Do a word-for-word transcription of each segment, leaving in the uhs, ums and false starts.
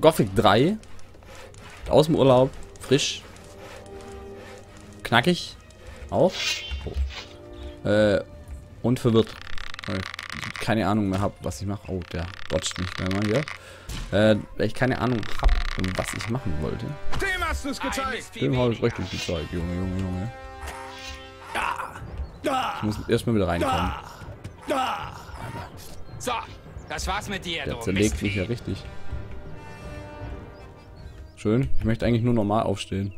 Gothic drei. Aus dem Urlaub. Frisch. Knackig. Auch. Oh. Äh, und verwirrt. Weil ich keine Ahnung mehr habe, was ich mache. Oh, der dodgt mich gleich mal hier. Äh, weil ich keine Ahnung habe, was ich machen wollte. Dem hast du es gezeigt. Dem habe ich richtig gezeigt, Junge, Junge, Junge. Ich muss erstmal wieder reinkommen. Alter. So, das war's mit dir, der zerlegt mich ja richtig. Schön. Ich möchte eigentlich nur normal aufstehen.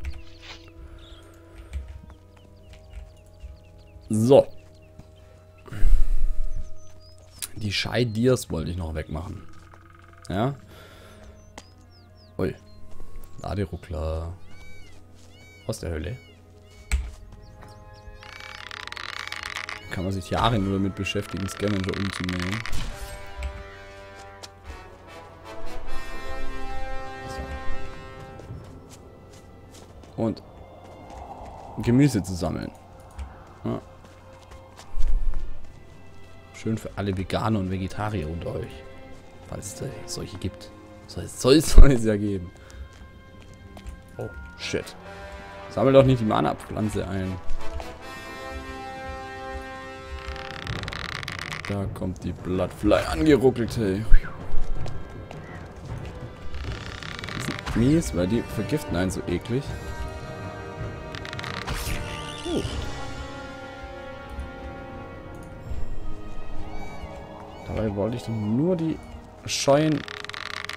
So. Die Scheidiers wollte ich noch wegmachen. Ja. Ui. Laderuckler. Aus der Hölle. Kann man sich Jahre nur damit beschäftigen, Scavenger umzunehmen. So. Und Gemüse zu sammeln. Ja. Schön für alle Veganer und Vegetarier unter euch. Falls es solche gibt. Soll es ja geben. Oh, shit. Sammel doch nicht die Mana-Pflanze ein. Da kommt die Bloodfly angeruckelt, hey. Die sind mies, weil die vergiften einen so eklig. Oh. Dabei wollte ich dann nur die scheuen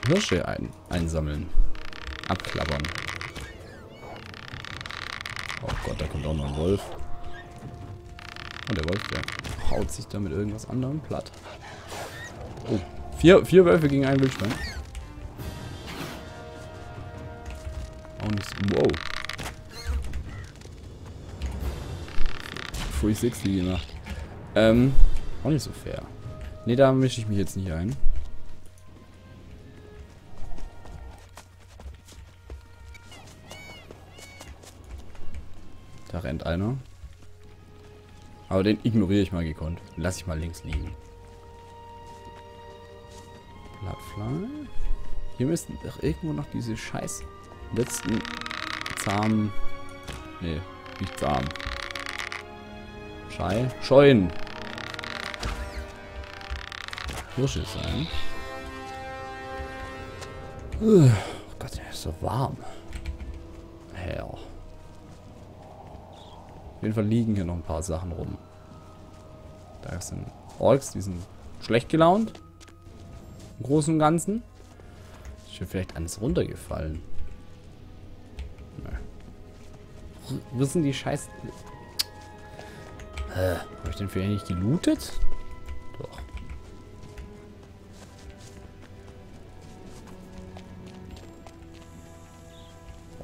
Hirsche ein einsammeln. Abklappern. Oh Gott, da kommt auch noch ein Wolf. Und der Wolf, der haut sich da mit irgendwas anderem platt. Oh, vier, vier Wölfe gegen einen Wildschwein. Und wow. dreihundertsechzig gemacht. Ähm, auch nicht so fair. Ne, da mische ich mich jetzt nicht ein. Da rennt einer. Aber den ignoriere ich mal gekonnt. Lass ich mal links liegen. Blattfly. Hier müssten doch irgendwo noch diese scheiß letzten zahmen. Nee, nicht zahm. Schei. Scheuen. Hirsche sein. Oh Gott, der ist so warm. Hell. Auf jeden Fall liegen hier noch ein paar Sachen rum. Da sind Orks, die sind schlecht gelaunt. Im Großen und Ganzen. Ist hier vielleicht alles runtergefallen. Nee. Wo sind die Scheiße? Äh, habe ich den vielleicht nicht gelootet? Doch.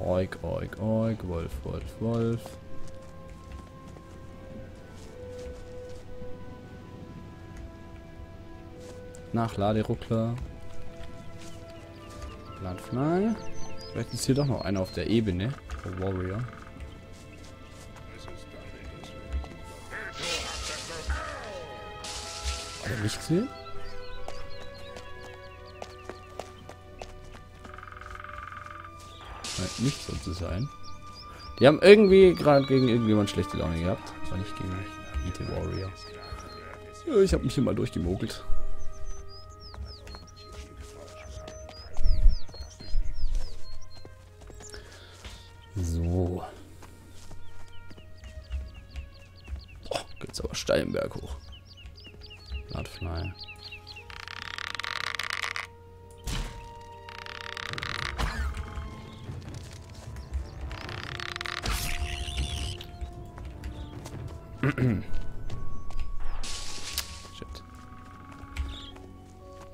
Ork, Ork, Ork, Wolf, Wolf, Wolf. Nachladeruckler. Blattfly. Vielleicht ist hier doch noch einer auf der Ebene. Der Warrior. War der nicht hier? Scheint nicht so zu sein. Die haben irgendwie gerade gegen irgendjemand schlechte Laune gehabt. Aber nicht gegen den Warrior. Ja, ich habe mich hier mal durchgemogelt. So. Oh, geht's aber steil im Berg hoch. Bloodfly. Shit.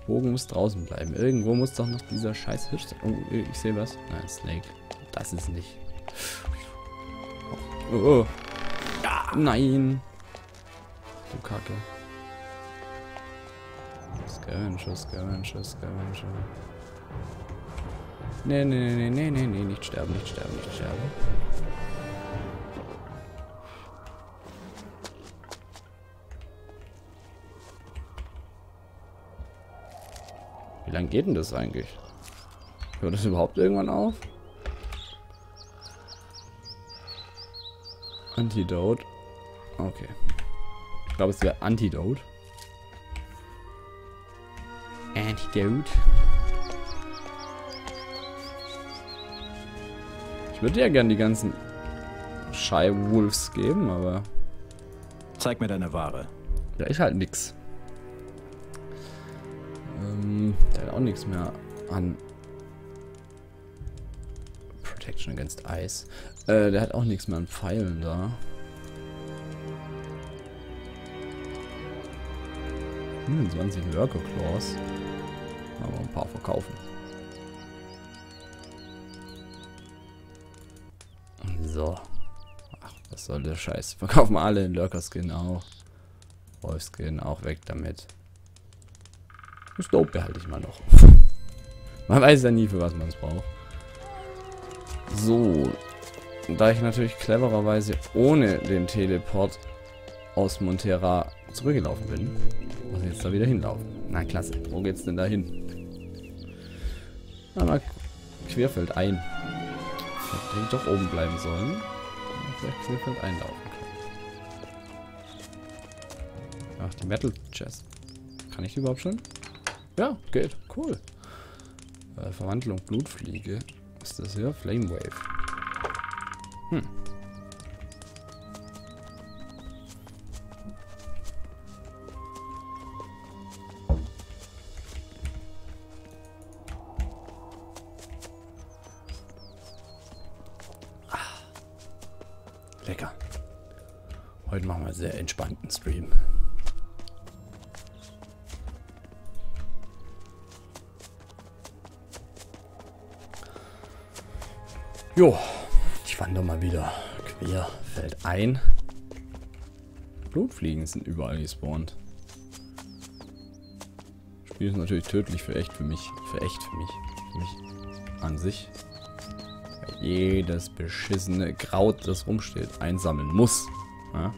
Bogen muss draußen bleiben. Irgendwo muss doch noch dieser scheiß Hirsch sein. Oh, ich sehe was. Nein, Snake. Das ist nicht. Oh, oh. Ah, nein. Du Kacke. Scavenger, Scavenger, Scavenger. Nee, nee, nee, nee, nee, nee, nicht sterben, nicht sterben, nicht sterben. Wie lange geht denn das eigentlich? Hört das überhaupt irgendwann auf? Antidote. Okay. Ich glaube, es wäre Antidote. Antidote. Ich würde ja gern die ganzen Shy-Wolves geben, aber... Zeig mir deine Ware. Ja, ich halt nix. Ähm, der hat auch nichts mehr an... Protection against Ice. Äh, der hat auch nichts mehr an Pfeilen da. fünfundzwanzig Lurker Claws. Aber ein paar verkaufen. So. Ach, was soll der Scheiß? Verkaufen alle den Lurker Skin auch. Wolf Skin auch, weg damit. Das Dope behalte ich mal noch. Man weiß ja nie, für was man es braucht. So. Da ich natürlich clevererweise ohne den Teleport aus Montera zurückgelaufen bin, muss ich jetzt da wieder hinlaufen. Na klasse, wo geht's denn da hin? Na, mal querfeld ein. Hätte ich doch oben bleiben sollen. Vielleicht querfeld einlaufen können. Ach, die Metal Chest. Kann ich die überhaupt schon? Ja, geht. Cool. Äh, Verwandlung Blutfliege. Was ist das hier? Flame Wave. Hm. Lecker. Heute machen wir einen sehr entspannten Stream. Jo, ich wandere mal wieder quer, fällt ein. Blutfliegen sind überall gespawnt. Das Spiel ist natürlich tödlich für echt für mich. Für echt für mich. Für mich an sich. Jedes beschissene Kraut, das rumsteht, einsammeln muss. Ja?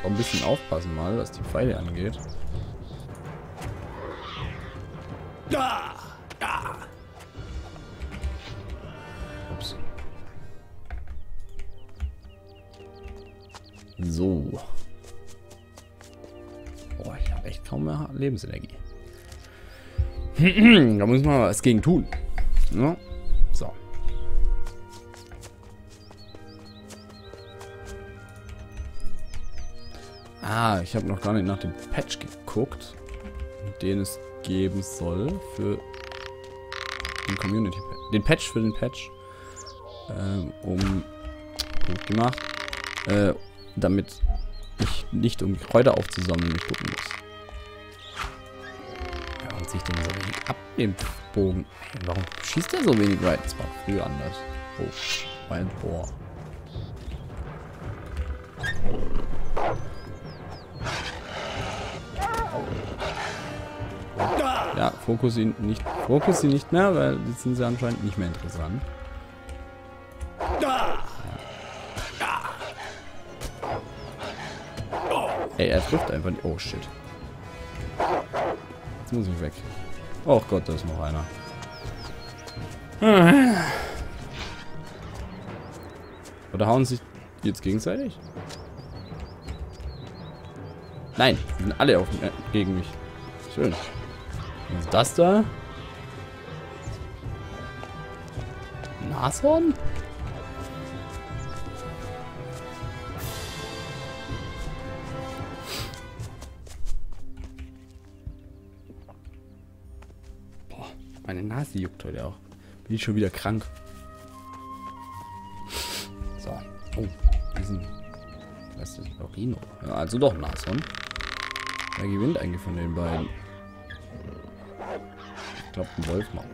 So ein bisschen aufpassen mal, was die Pfeile angeht. Da! Da! Ups. So. Boah, ich habe echt kaum mehr Lebensenergie. Da muss man was gegen tun. Ja? So. Ah, ich habe noch gar nicht nach dem Patch geguckt, den es geben soll für den Community Patch. Den Patch für den Patch. Ähm, um. Gut gemacht. Äh. Damit ich nicht um Kräuter aufzusammeln mich gucken muss. Ja, und sich den so wenig abnimmt. Bogen. Hey, warum schießt der so wenig weit? Das war früher anders. Oh, mein Bohr. Ja, Fokus ihn nicht. Fokus ihn nicht mehr, weil jetzt sind sie anscheinend nicht mehr interessant. Ey, er trifft einfach nicht. Oh, shit. Jetzt muss ich weg. Oh Gott, da ist noch einer. Oder hauen sich jetzt gegenseitig? Nein, die sind alle auf, äh, gegen mich. Schön. Was ist das da? Nashorn? Meine Nase juckt heute auch. Bin ich schon wieder krank. So. Oh, diesen. Was ist das? Rhino. Ja, also doch Nashorn. Wer gewinnt eigentlich von den beiden? Ich glaube, ein Wolf macht.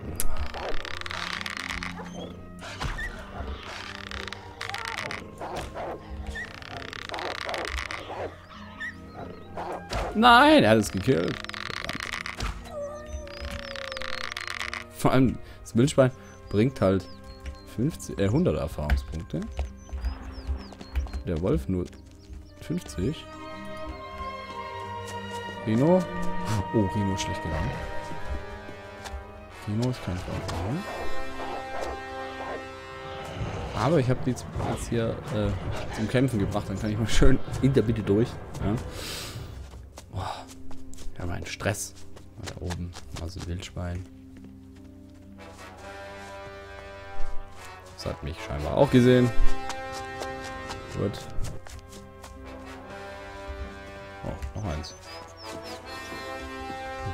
Nein, er hat es gekillt. Vor allem, das Wildschwein bringt halt fünfzig, äh, hundert Erfahrungspunkte. Der Wolf nur fünfzig. Rino. Oh, Rino ist schlecht gelaunt. Rino ist kein Problem. Aber ich habe die jetzt hier äh, zum Kämpfen gebracht. Dann kann ich mal schön in der Mitte durch. Ja. Oh, wir haben einen Stress. Da oben. Also Wildschwein. Das hat mich scheinbar auch gesehen. Gut. Oh, noch eins.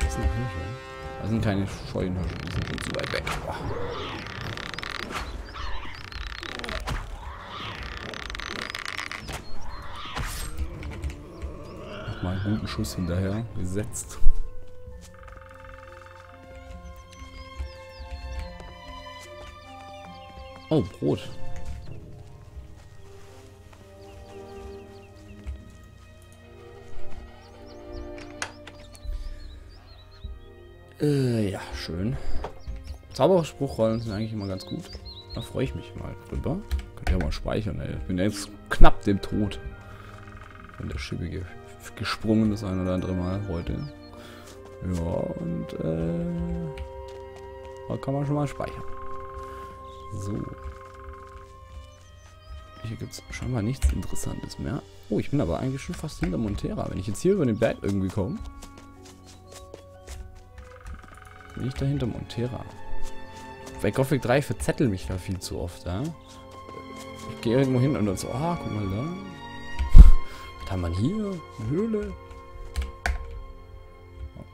Das sind noch Hirsche. Das sind keine scheuen Hirsche, die sind zu weit weg. Oh. Nochmal einen guten Schuss hinterher gesetzt. Oh, Brot. Äh, ja, schön. Zauberspruchrollen sind eigentlich immer ganz gut. Da freue ich mich mal drüber. Könnt ihr mal speichern, ey. Ich bin jetzt knapp dem Tod. Von der Schippe gesprungen das ein oder andere Mal heute. Ja, und äh... da kann man schon mal speichern. So. Hier gibt es scheinbar nichts Interessantes mehr. Oh, ich bin aber eigentlich schon fast hinter Montera. Wenn ich jetzt hier über den Berg irgendwie komme... Bin ich da hinter Montera? Bei Gothic drei verzettel mich da viel zu oft, ja? Ich gehe irgendwo hin und dann so, ah, guck mal da. Was haben wir hier? Eine Höhle.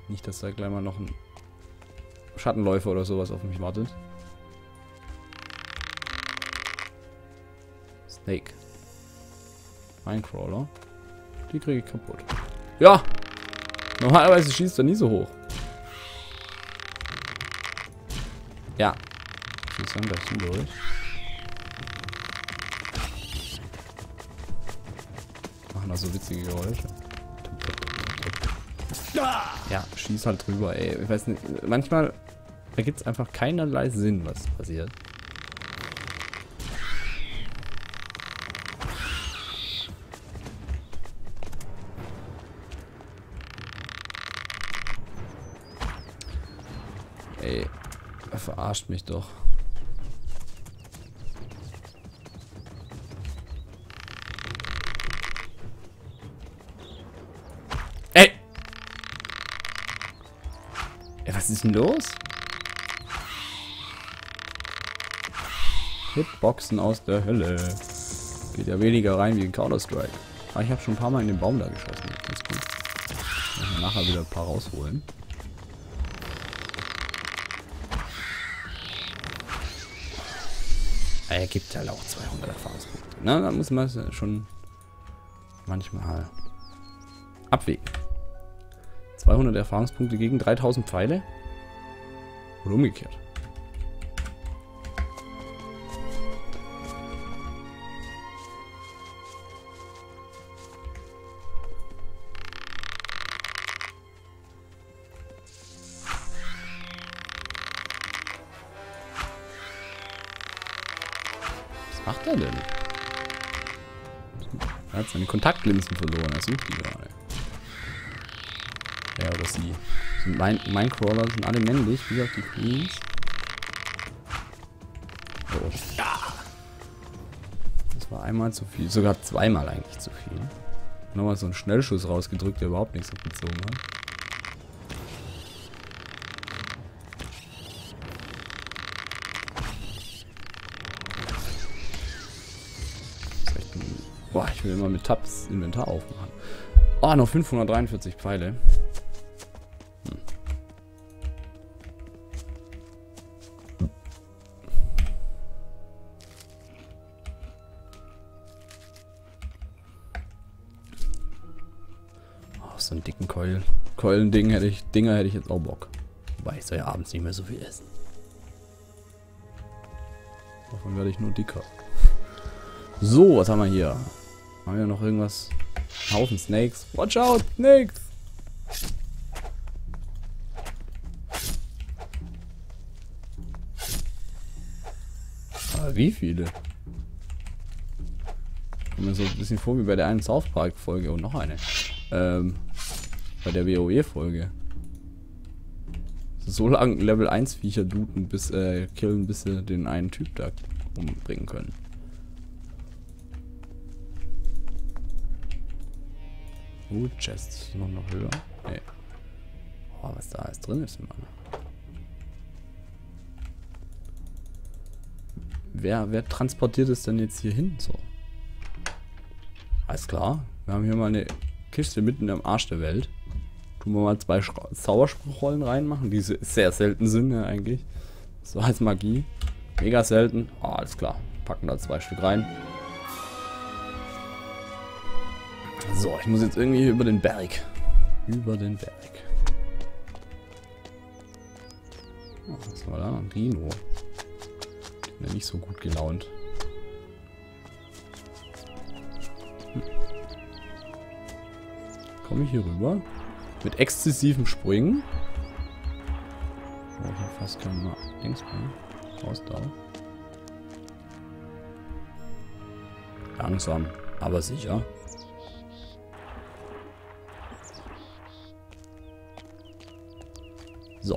Nicht, dass da gleich mal noch ein Schattenläufer oder sowas auf mich wartet. Snake. Minecrawler. Die kriege ich kaputt. Ja! Normalerweise schießt er nie so hoch. Ja. Ich muss sagen, das sind durch. Machen da so witzige Geräusche. Ja, schieß halt drüber, ey. Ich weiß nicht, manchmal ergibt es einfach keinerlei Sinn, was passiert. Ey. Verarscht mich doch. Ey! Ey, was ist denn los? Hitboxen aus der Hölle. Geht ja weniger rein wie in Counter-Strike. Aber ich habe schon ein paar Mal in den Baum da geschossen. Ganz gut. Muss man nachher wieder ein paar rausholen. Er gibt ja auch zweihundert Erfahrungspunkte. Na, da muss man schon manchmal abwägen. zweihundert Erfahrungspunkte gegen dreitausend Pfeile? Oder umgekehrt? Macht er denn? Er hat seine Kontaktlinsen verloren, er sucht die gerade. Ja, oder sie. Minecrawler sind alle männlich, wie auf die Queens. Oh. Das war einmal zu viel, sogar zweimal eigentlich zu viel. Nochmal so einen Schnellschuss rausgedrückt, der überhaupt nichts abgezogen hat. Boah, ich will immer mit Tabs Inventar aufmachen. Oh, noch fünfhundertdreiundvierzig Pfeile. Hm. Oh, so einen dicken Keulen. Keulending hätte ich, Dinger hätte ich jetzt auch Bock. Wobei ich soll ja abends nicht mehr so viel essen. Davon werde ich nur dicker. So, was haben wir hier? Haben wir noch irgendwas? Ein Haufen Snakes. Watch out, Snakes! Aber wie viele? Kommt mir so ein bisschen vor wie bei der einen South Park Folge und noch eine. Ähm, bei der W O E Folge. So lange Level eins Viecher duten, bis, äh, killen, bis sie den einen Typ da umbringen können. Uh, Chests noch, noch höher. Nee. Oh, was da alles drin ist, Mann. Wer, wer transportiert es denn jetzt hier hin? So. Alles klar. Wir haben hier mal eine Kiste mitten am Arsch der Welt. Tun wir mal zwei Zauberspruchrollen reinmachen, die sehr selten sind, ja, eigentlich. So als Magie. Mega selten. Oh, alles klar. Packen da zwei Stück rein. So, ich muss jetzt irgendwie über den Berg. Über den Berg. Oh, was war da? Ein Rino. Ich bin ja nicht so gut gelaunt. Hm. Komme ich hier rüber? Mit exzessivem Springen. Oh, ich hab fast keinen Mal links raus da. Langsam, aber sicher. So.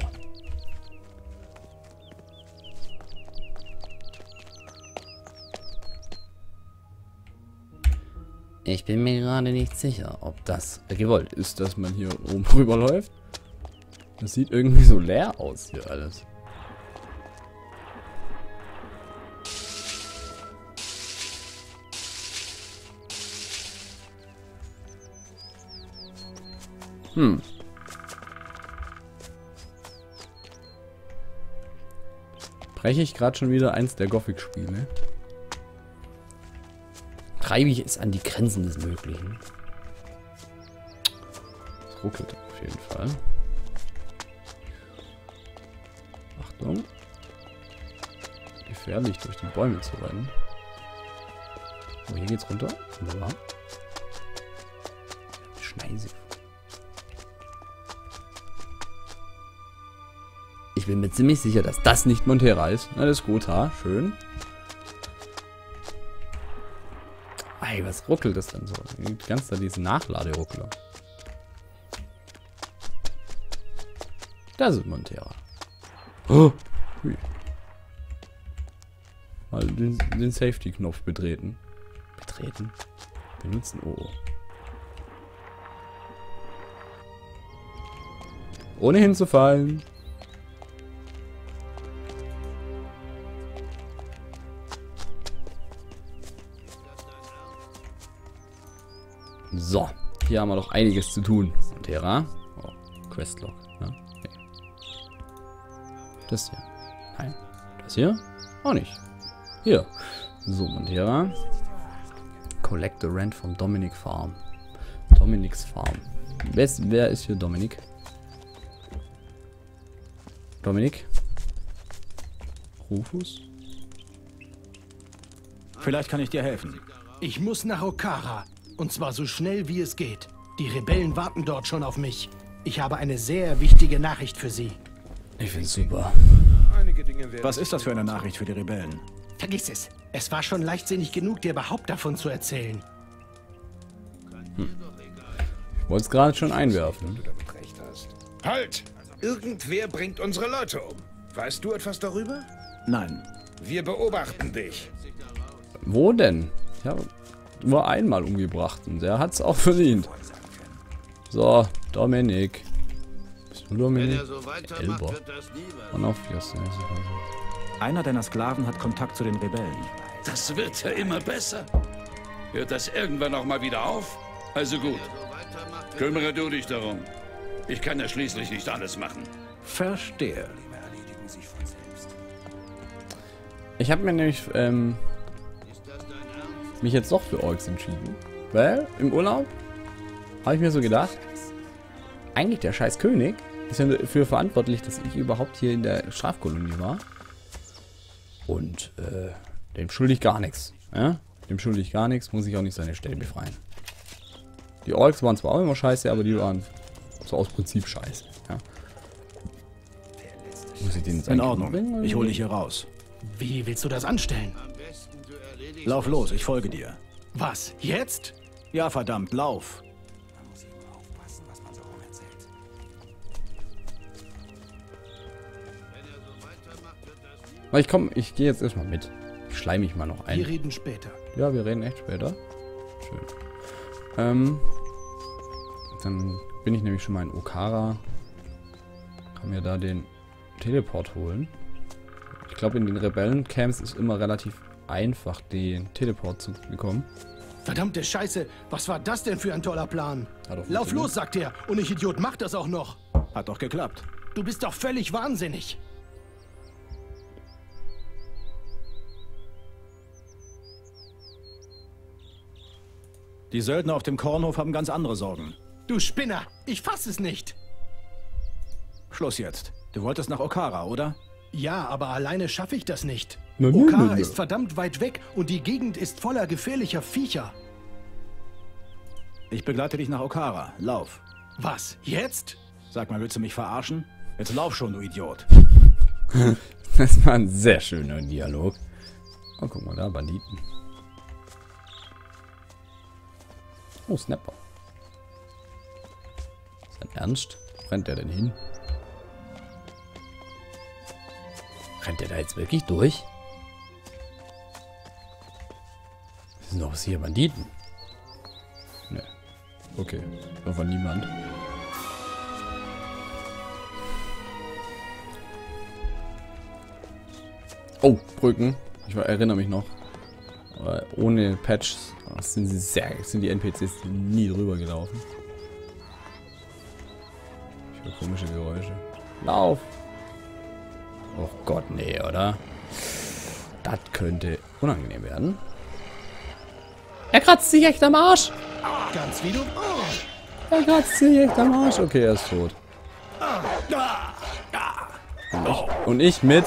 Ich bin mir gerade nicht sicher, ob das gewollt ist, dass man hier oben rüberläuft. Das sieht irgendwie so leer aus hier alles. Hm. Breche ich gerade schon wieder eins der Gothic-Spiele? Treibe ich es an die Grenzen des Möglichen? Es ruckelt auf jeden Fall. Achtung. Gefährlich, durch die Bäume zu rennen. Oh, hier geht's runter. Wunderbar. Schneise. Ich bin mir ziemlich sicher, dass das nicht Montera ist. Alles gut, ha? Schön. Ei, was ruckelt das denn so? Ganz da diesen Nachladeruckler. Das ist Montera. Oh. Mal den, den Safety-Knopf betreten. Betreten? Benutzen? Oh. Ohne hinzufallen. So, hier haben wir doch einiges zu tun. Terra. Oh, Questlog. Ne? Nee. Das hier. Nein. Das hier? Auch nicht. Hier. So, Montera. Collect the rent vom Dominic Farm. Dominic's Farm. Wes, wer ist hier Dominic? Dominic? Rufus? Vielleicht kann ich dir helfen. Ich muss nach Okara. Und zwar so schnell wie es geht. Die Rebellen warten dort schon auf mich. Ich habe eine sehr wichtige Nachricht für sie. Ich find's super. Was ist das für eine Nachricht für die Rebellen? Vergiss es. Es war schon leichtsinnig genug, dir überhaupt davon zu erzählen. Hm. Ich wollte es gerade schon einwerfen. Halt! Irgendwer bringt unsere Leute um. Weißt du etwas darüber? Nein. Wir beobachten dich. Wo denn? Ich habe... nur einmal umgebracht und der hat's auch verdient. So, Dominic. Bist du Dominic? Elber. Und auf einer deiner Sklaven hat Kontakt zu den Rebellen. Das wird ja immer besser. Hört das irgendwann auch mal wieder auf? Also gut. Kümmere du dich darum. Ich kann ja schließlich nicht alles machen. Verstehe. Ich habe mir nämlich, ähm... mich jetzt doch für Orks entschieden, weil im Urlaub habe ich mir so gedacht, eigentlich der scheiß König ist ja dafür verantwortlich, dass ich überhaupt hier in der Strafkolonie war und äh, dem schulde ich gar nichts, ja? Dem schulde ich gar nichts, muss ich auch nicht seine Stelle befreien. Die Orks waren zwar auch immer scheiße, aber die waren so aus Prinzip scheiße. Ja? Muss ich den jetzt in Ordnung bringen? Ich hole dich hier raus. Wie willst du das anstellen? Lauf los, ich folge dir. Was, jetzt? Ja, verdammt, lauf. Man muss eben aufpassen, was man so rum erzählt. Wenn ihr so weitermacht, wird das... Na, ich komm, ich gehe jetzt erstmal mit. Ich schleim mich mal noch ein. Wir reden später. Ja, wir reden echt später. Schön. Ähm, dann bin ich nämlich schon mal in Okara. Kann mir da den Teleport holen. Ich glaube, in den Rebellencamps ist immer relativ einfach, den Teleport zu bekommen. Verdammte Scheiße, was war das denn für ein toller Plan? Lauf los, sagt er. Und ich Idiot mach das auch noch. Hat doch geklappt. Du bist doch völlig wahnsinnig. Die Söldner auf dem Kornhof haben ganz andere Sorgen. Du Spinner, ich fass es nicht. Schluss jetzt. Du wolltest nach Okara, oder? Ja, aber alleine schaffe ich das nicht. Nein, nein, Okara nein, nein. ist verdammt weit weg und die Gegend ist voller gefährlicher Viecher. Ich begleite dich nach Okara. Lauf. Was? Jetzt? Sag mal, willst du mich verarschen? Jetzt lauf schon, du Idiot. Das war ein sehr schöner Dialog. Oh, guck mal da, Banditen. Oh, Snapper. Ist das ernst? Wo rennt der denn hin? Rennt der da jetzt wirklich durch? Das sind doch hier Banditen. Ne. Okay. Da war niemand. Oh, Brücken. Ich erinnere mich noch. Aber ohne Patches sind sie sehr, sind die N P Cs nie drüber gelaufen. Ich höre komische Geräusche. Lauf! Oh Gott, nee, oder? Das könnte unangenehm werden. Er kratzt sich echt am Arsch! Ganz wie du. Er kratzt sich echt am Arsch. Okay, er ist tot. Und ich, und ich mit.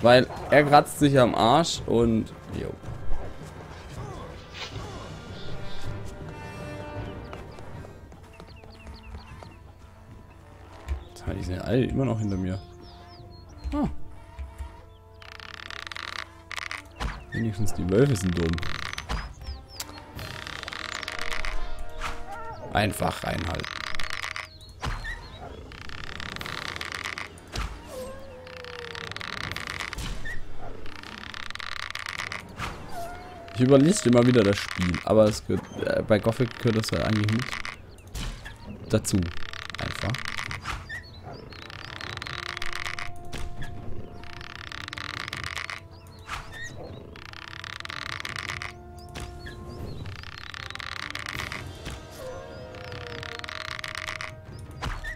Weil er kratzt sich am Arsch und... Jo. Die sind ja alle immer noch hinter mir. Ah. Wenigstens die Wölfe sind dumm. Einfach reinhalten. Ich überliste immer wieder das Spiel, aber es gehört, äh, bei Gothic gehört das halt eigentlich mit dazu. Einfach.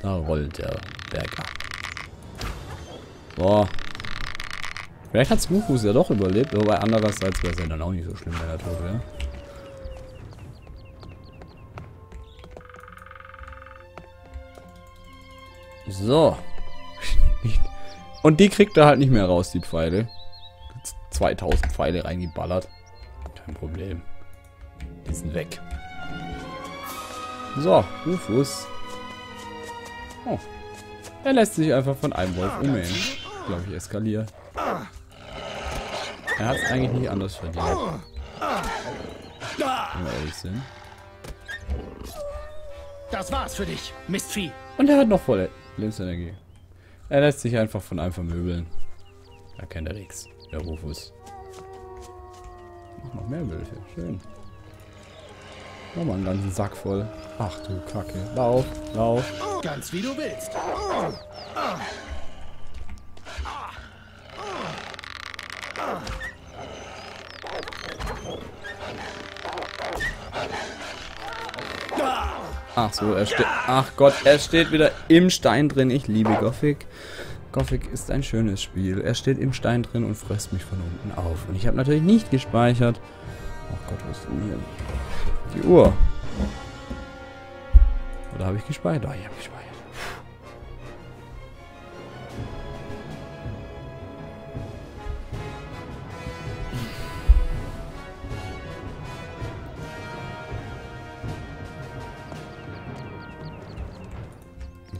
Da rollt der Berg ab. Boah. Vielleicht hat Smoothus ja doch überlebt, wobei andererseits wäre es ja dann auch nicht so schlimm, wenn er tot wäre. So. Und die kriegt er halt nicht mehr raus, die Pfeile. zweitausend Pfeile reingeballert. Kein Problem. Die sind weg. So, Rufus. Oh. Er lässt sich einfach von einem Wolf umhängen. Glaube ich, eskaliert. Er hat es eigentlich nicht anders verdient. Wenn wir ehrlich sind. Das war's für dich, Mistvieh. Und er hat noch volle Lebensenergie. Er lässt sich einfach von einem vermöbeln. Da kennt er nichts. Der Rufus. Mach noch mehr Wölfe. Schön. Nochmal einen ganzen Sack voll. Ach du Kacke. Lauf, lauf. Ganz wie du willst. Ach so, er steht. Ach Gott, er steht wieder im Stein drin. Ich liebe Gothic. Gothic ist ein schönes Spiel. Er steht im Stein drin und frisst mich von unten auf. Und ich habe natürlich nicht gespeichert. Ach Gott, was ist denn hier? Die Uhr. Oder habe ich gespeichert? Oh, ich habe gespeichert.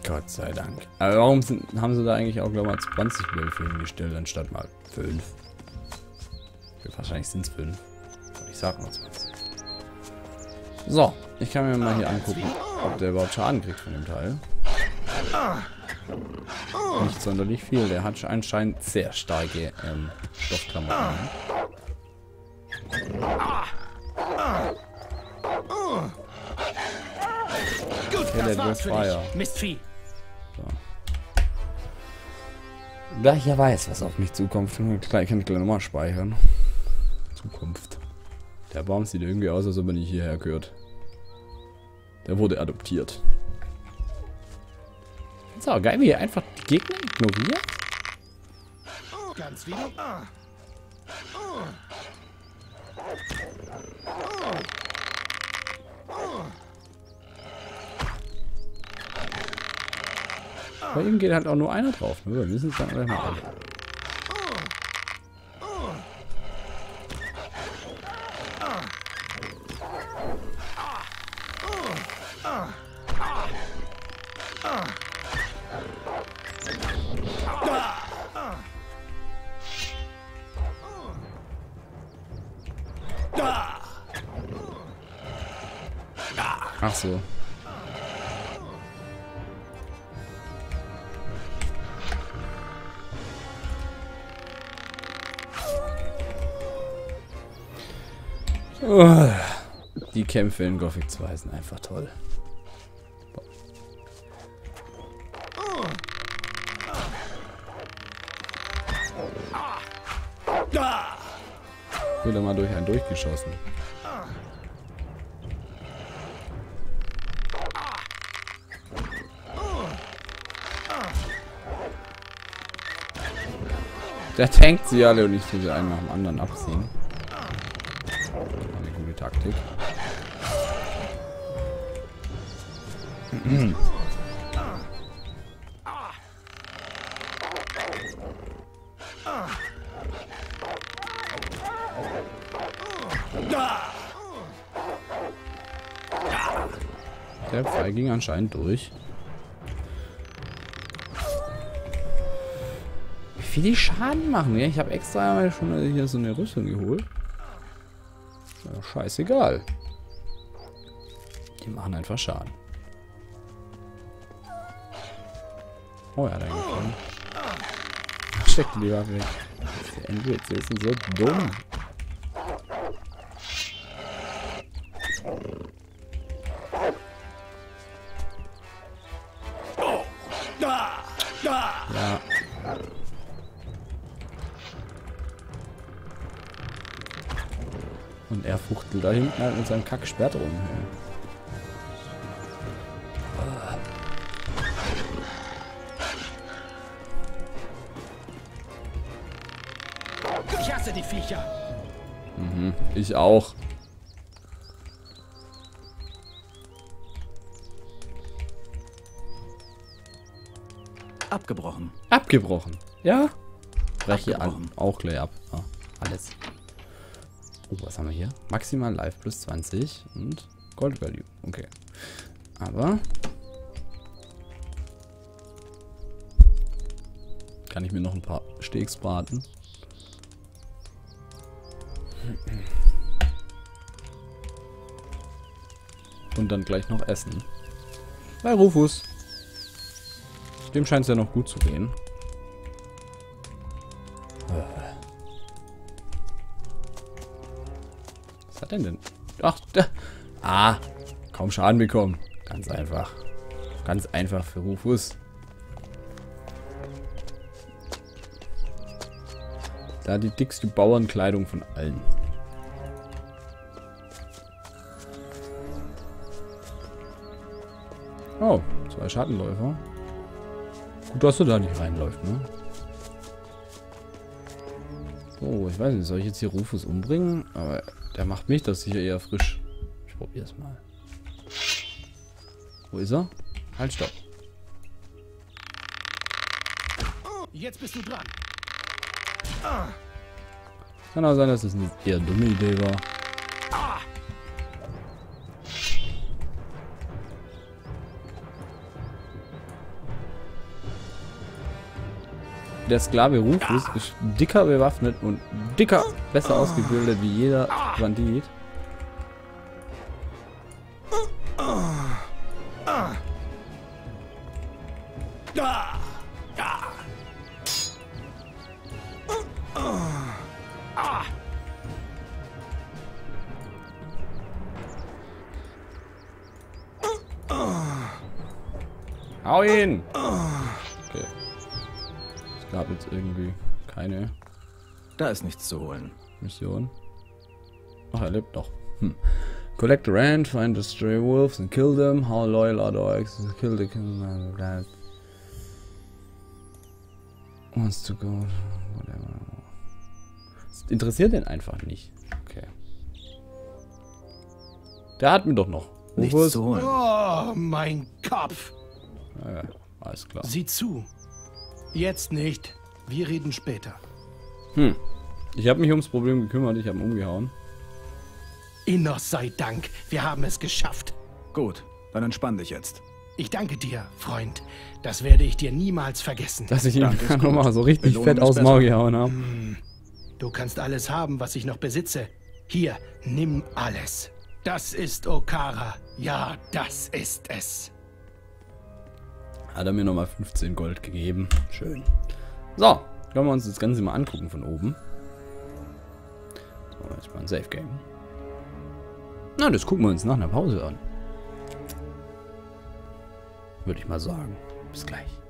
Gott sei Dank. Aber warum sind, haben sie da eigentlich auch, glaube ich, mal zwanzig Wölfe hingestellt, anstatt mal fünf? Wahrscheinlich sind es fünf. Aber ich sag mal was. So, ich kann mir mal hier angucken, ob der überhaupt Schaden kriegt von dem Teil. Nicht sonderlich viel. Der hat anscheinend sehr starke ähm, Stoffklamotten. Gut, das war's. Mistvieh. Da ich ja weiß, was auf mich zukommt, kann ich gleich nochmal speichern. Zukunft. Der Baum sieht irgendwie aus, als ob er nicht hierher gehört. Der wurde adoptiert. So, geil, wie er einfach die Gegner ignoriert. Ganz wieder. Bei ihm geht halt auch nur einer drauf. Wir müssen es dann gleich mal an. Ach so. Oh, die Kämpfe in Gothic zwei sind einfach toll. Ich wurde mal durch einen durchgeschossen. Der tankt sie alle und ich tue sie einen nach dem anderen abziehen. Eine gute Taktik. Der Pfeil ging anscheinend durch. Wie die Schaden machen, ja? Ich habe extra mal schon hier so eine Rüstung geholt. Ja, scheißegal. Die machen einfach Schaden. Oh ja, da gekommen. Steckt die Waffe weg. Der N P C ist so dumm. Ja. Und er fuchtelt da hinten halt mit seinem Kack-Schwert rum. Ich hasse die Viecher. Mhm, ich auch. Abgebrochen. Abgebrochen. Ja? Brech hier an. Auch gleich ab. Ja, alles. Oh, was haben wir hier? Maximal Life plus zwanzig und Gold Value. Okay. Aber kann ich mir noch ein paar Steaks braten? Und dann gleich noch essen. Bei Rufus. Dem scheint es ja noch gut zu gehen. Was hat er denn? Ach, da. Ah, kaum Schaden bekommen. Ganz einfach. Ganz einfach für Rufus. Da die dickste Bauernkleidung von allen. Oh, zwei Schattenläufer. Gut, dass du da nicht reinläufst, ne? So, ich weiß nicht, soll ich jetzt hier Rufus umbringen? Aber der macht mich das hier eher frisch. Ich probier's mal. Wo ist er? Halt, stopp. Jetzt bist du dran. Kann auch sein, dass das eine eher dumme Idee war. der Sklave Rufus ist dicker bewaffnet und dicker besser ausgebildet wie jeder Bandit. Hau ihn! Okay. Es gab jetzt irgendwie keine. Da ist nichts zu holen. Mission. Ach, er lebt noch. Hm. Collect the rent, find the stray wolves and kill them. How loyal are the oxen? Kill the king. Wants to go. Whatever. Das interessiert den einfach nicht. Okay. Der hat mir doch noch. Nichts Rufus. Zu holen. Oh, mein Kopf! Ja, alles klar. Sieh zu. Jetzt nicht. Wir reden später. Hm. Ich habe mich ums Problem gekümmert. Ich habe ihn umgehauen. Inos sei Dank. Wir haben es geschafft. Gut. Dann entspann dich jetzt. Ich danke dir, Freund. Das werde ich dir niemals vergessen. Dass ich ihn nochmal so richtig fett aus dem Maul gehauen habe. Du kannst alles haben, was ich noch besitze. Hier, nimm alles. Das ist Okara. Ja, das ist es. Hat er mir nochmal fünfzehn Gold gegeben. Schön. So, können wir uns das Ganze mal angucken von oben. So, jetzt mal ein Safe Game. Na, das gucken wir uns nach einer Pause an. Würde ich mal sagen. Bis gleich.